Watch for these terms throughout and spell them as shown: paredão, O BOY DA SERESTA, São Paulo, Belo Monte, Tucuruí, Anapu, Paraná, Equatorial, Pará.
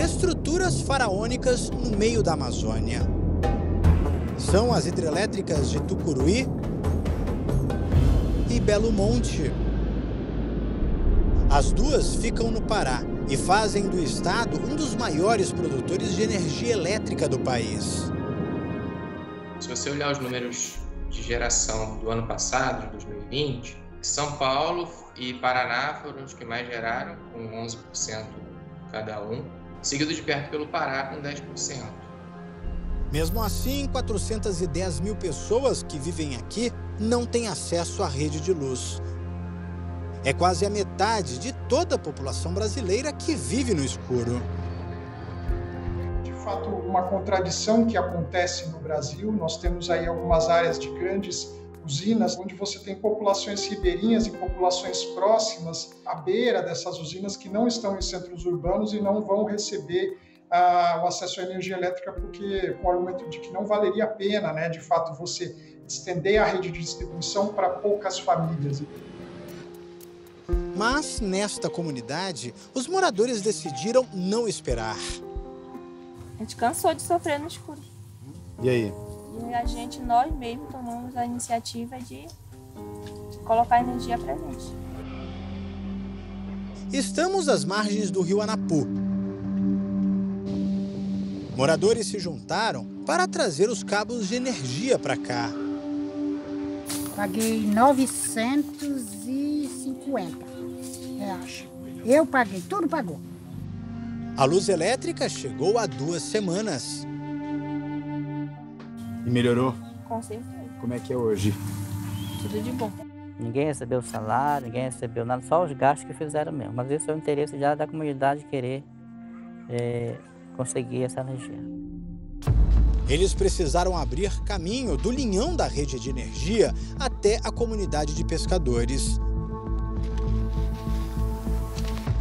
estruturas faraônicas no meio da Amazônia. São as hidrelétricas de Tucuruí e Belo Monte. As duas ficam no Pará e fazem do estado um dos maiores produtores de energia elétrica do país. Se você olhar os números de geração do ano passado, de 2020, São Paulo e Paraná foram os que mais geraram, com 11% cada um, seguido de perto pelo Pará, com 10%. Mesmo assim, 410 mil pessoas que vivem aqui não têm acesso à rede de luz. É quase a metade de toda a população brasileira que vive no escuro. De fato, uma contradição que acontece no Brasil, nós temos aí algumas áreas de grandes usinas, onde você tem populações ribeirinhas e populações próximas à beira dessas usinas que não estão em centros urbanos e não vão receber o acesso à energia elétrica, porque com o argumento de que não valeria a pena, né, de fato, você estender a rede de distribuição para poucas famílias. Mas, nesta comunidade, os moradores decidiram não esperar. A gente cansou de sofrer no escuro. E aí? E a gente, nós mesmos, tomamos a iniciativa de colocar energia para a gente. Estamos às margens do rio Anapu. Moradores se juntaram para trazer os cabos de energia para cá. Paguei 950 reais. Eu paguei, tudo pagou. A luz elétrica chegou há 2 semanas. E melhorou? Com certeza. Como é que é hoje? Tudo de bom. Ninguém recebeu salário, ninguém recebeu nada, só os gastos que fizeram mesmo. Mas esse é o interesse já da comunidade querer conseguir essa energia. Eles precisaram abrir caminho do linhão da rede de energia até a comunidade de pescadores.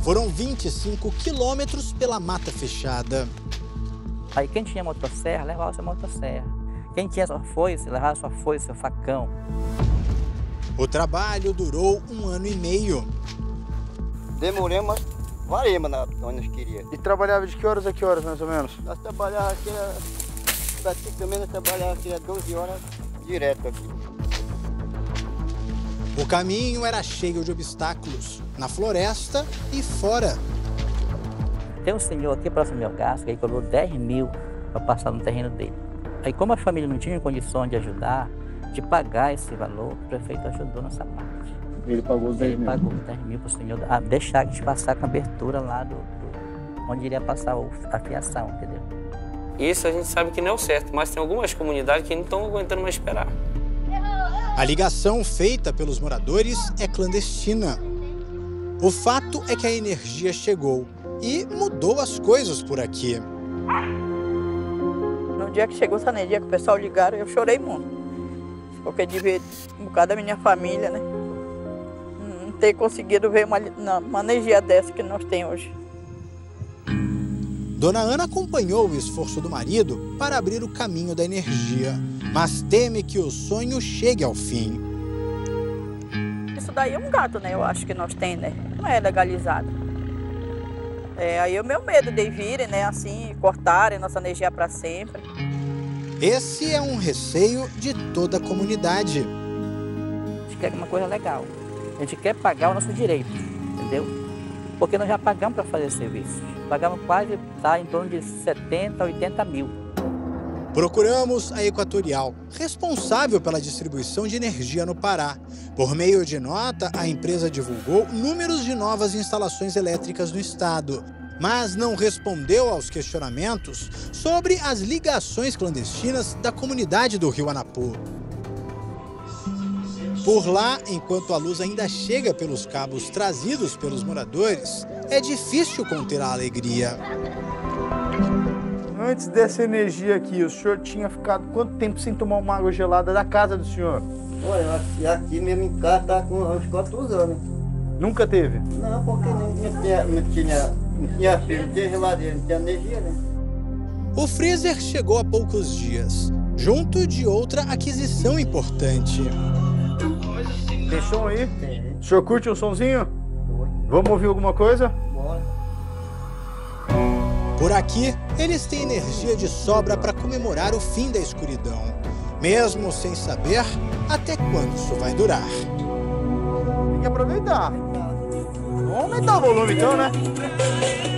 Foram 25 quilômetros pela mata fechada. Aí quem tinha motosserra, levava sua motosserra. Quem tinha sua foice, levava sua foice, seu facão. O trabalho durou 1 ano e meio. Demoramos varemos onde nós queríamos. E trabalhava de que horas a que horas, mais ou menos? Nós trabalhava aqui, praticamente nós trabalhava aqui a 12 horas direto aqui. O caminho era cheio de obstáculos, na floresta e fora. Tem um senhor aqui próximo ao meu caso, que ele cobrou 10 mil para passar no terreno dele. Aí, como a família não tinha condição de ajudar, de pagar esse valor, o prefeito ajudou nessa parte. Ele pagou os 10 mil? Ele pagou 10 mil para o senhor deixar de passar com a abertura lá onde iria passar a fiação, entendeu? Isso a gente sabe que não é o certo, mas tem algumas comunidades que não estão aguentando mais esperar. A ligação feita pelos moradores é clandestina. O fato é que a energia chegou e mudou as coisas por aqui. No dia que chegou essa energia, que o pessoal ligaram, eu chorei muito. Porque de ver um bocado da minha família, né? Não ter conseguido ver uma energia dessa que nós temos hoje. Dona Ana acompanhou o esforço do marido para abrir o caminho da energia, mas teme que o sonho chegue ao fim. Isso daí é um gato, né? Eu acho que nós temos, né? Não é legalizado. É, aí o meu medo de virem, né, assim, cortarem nossa energia para sempre. Esse é um receio de toda a comunidade. A gente quer uma coisa legal. A gente quer pagar o nosso direito, entendeu? Porque nós já pagamos para fazer esse serviço. Pagamos quase, tá, em torno de 70, 80 mil. Procuramos a Equatorial, responsável pela distribuição de energia no Pará. Por meio de nota, a empresa divulgou números de novas instalações elétricas no estado, mas não respondeu aos questionamentos sobre as ligações clandestinas da comunidade do rio Anapu. Por lá, enquanto a luz ainda chega pelos cabos trazidos pelos moradores, é difícil conter a alegria. Antes dessa energia aqui, o senhor tinha ficado quanto tempo sem tomar uma água gelada da casa do senhor? Olha, aqui mesmo em casa tá com uns 4 anos. Nunca teve? Não, porque não tinha geladeira, não tinha energia, né? O freezer chegou há poucos dias, junto de outra aquisição importante. Tem som aí? Tem. O senhor curte um sonzinho? Vamos ouvir alguma coisa? Bora. Por aqui, eles têm energia de sobra para comemorar o fim da escuridão, mesmo sem saber até quando isso vai durar. Tem que aproveitar. Vamos aumentar o volume então, né?